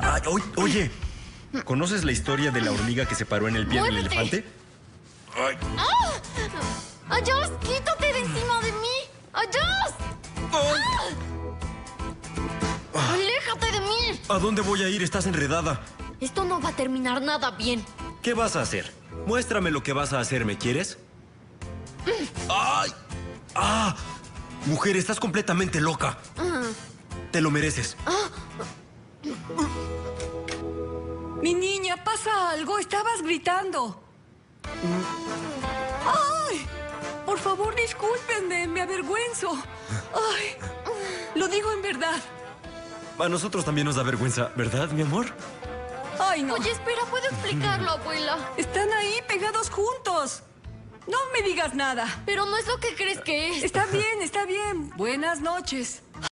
Ay, oye, ¿conoces la historia de la hormiga que se paró en el pie del elefante? ¡Ay! ¡Oh, Joss, quítate de encima de mí! ¡Oh, Joss! ¡Ah! ¡Aléjate de mí! ¿A dónde voy a ir? Estás enredada. Esto no va a terminar nada bien. ¿Qué vas a hacer? Muéstrame lo que vas a hacer, ¿me quieres? ¡Ay! ¡Ah! Mujer, estás completamente loca. Te lo mereces. Mi niña, pasa algo. Estabas gritando. ¡Ay! Por favor, discúlpenme. Me avergüenzo. ¡Ay! Lo digo en verdad. A nosotros también nos da vergüenza, ¿verdad, mi amor? ¡Ay, no! Oye, espera. ¿Puedo explicarlo, abuela? Están ahí pegados juntos. No me digas nada. Pero no es lo que crees que es. Está bien, está bien. Buenas noches.